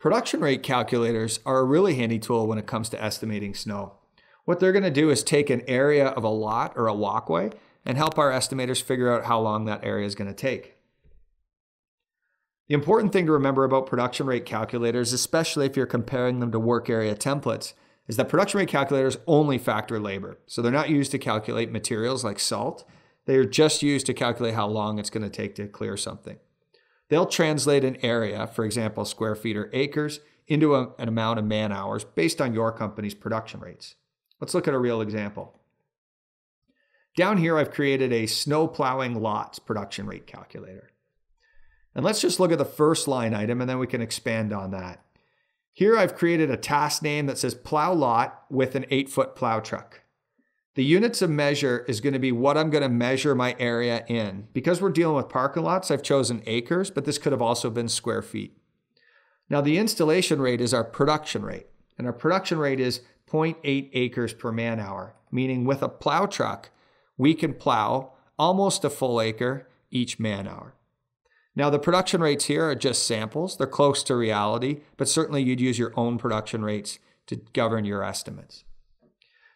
Production rate calculators are a really handy tool when it comes to estimating snow. What they're going to do is take an area of a lot or a walkway and help our estimators figure out how long that area is going to take. The important thing to remember about production rate calculators, especially if you're comparing them to work area templates, is that production rate calculators only factor labor. So they're not used to calculate materials like salt. They are just used to calculate how long it's going to take to clear something. They'll translate an area, for example, square feet or acres, into an amount of man hours based on your company's production rates. Let's look at a real example. Down here, I've created a snow plowing lots production rate calculator. And let's just look at the first line item and then we can expand on that. Here I've created a task name that says plow lot with an 8-foot plow truck. The units of measure is going to be what I'm going to measure my area in. Because we're dealing with parking lots, I've chosen acres, but this could have also been square feet. Now the installation rate is our production rate, and our production rate is 0.8 acres per man hour, meaning with a plow truck, we can plow almost a full acre each man hour. Now the production rates here are just samples. They're close to reality, but certainly you'd use your own production rates to govern your estimates.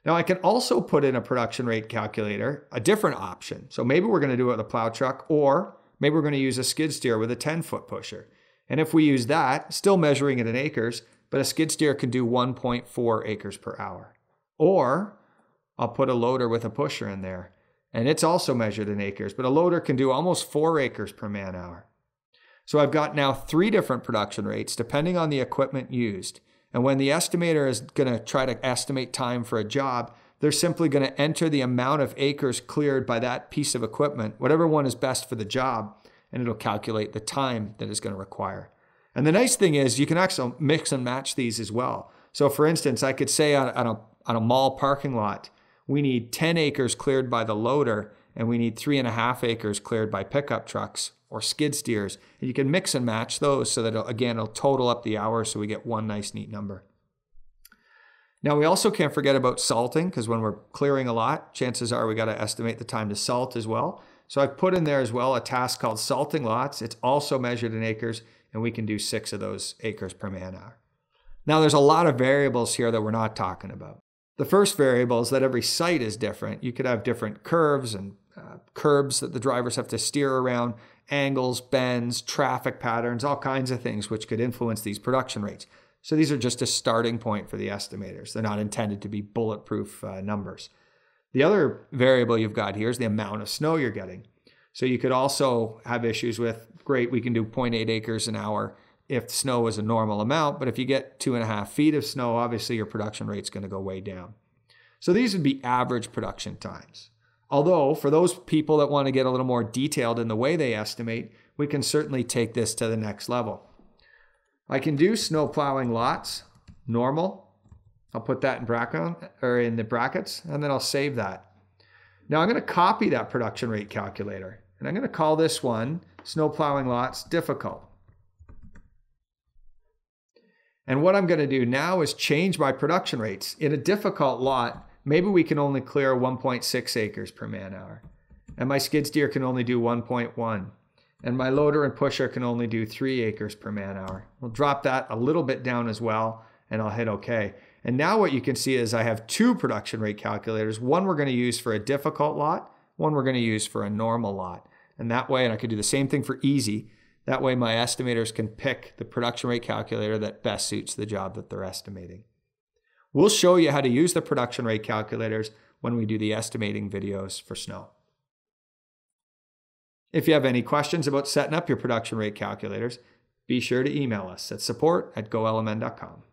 Now I can also put in a production rate calculator, a different option. So maybe we're going to do it with a plow truck, or maybe we're going to use a skid steer with a 10-foot pusher. And if we use that, still measuring it in acres, but a skid steer can do 1.4 acres per hour. Or I'll put a loader with a pusher in there, and it's also measured in acres, but a loader can do almost 4 acres per man hour. So I've got now 3 different production rates depending on the equipment used. And when the estimator is going to try to estimate time for a job, they're simply going to enter the amount of acres cleared by that piece of equipment, whatever one is best for the job, and it'll calculate the time that it's going to require. And the nice thing is you can actually mix and match these as well. So for instance, I could say on a mall parking lot, we need 10 acres cleared by the loader, and we need 3.5 acres cleared by pickup trucks or skid steers. And you can mix and match those so that, again, it'll total up the hours so we get one nice, neat number. Now, we also can't forget about salting, because when we're clearing a lot, chances are we got to estimate the time to salt as well. So I've put in there as well a task called salting lots. It's also measured in acres, and we can do 6 of those acres per man hour. Now, there's a lot of variables here that we're not talking about. The first variable is that every site is different. You could have different curves and curbs that the drivers have to steer around, angles, bends, traffic patterns, all kinds of things which could influence these production rates. So these are just a starting point for the estimators. They're not intended to be bulletproof numbers. The other variable you've got here is the amount of snow you're getting. So you could also have issues with, great, we can do 0.8 acres an hour if snow is a normal amount, but if you get 2.5 feet of snow, obviously your production rate's going to go way down. So these would be average production times. Although for those people that want to get a little more detailed in the way they estimate, we can certainly take this to the next level. I can do snow plowing lots, normal. I'll put that in the brackets, and then I'll save that. Now I'm going to copy that production rate calculator, and I'm going to call this one snow plowing lots difficult. And what I'm going to do now is change my production rates. In a difficult lot, maybe we can only clear 1.6 acres per man hour. And my skid steer can only do 1.1. And my loader and pusher can only do 3 acres per man hour. We'll drop that a little bit down as well, and I'll hit OK. And now what you can see is I have 2 production rate calculators. One we're going to use for a difficult lot, one we're going to use for a normal lot. And that way, and I could do the same thing for easy, that way my estimators can pick the production rate calculator that best suits the job that they're estimating. We'll show you how to use the production rate calculators when we do the estimating videos for snow. If you have any questions about setting up your production rate calculators, be sure to email us at support@golmn.com.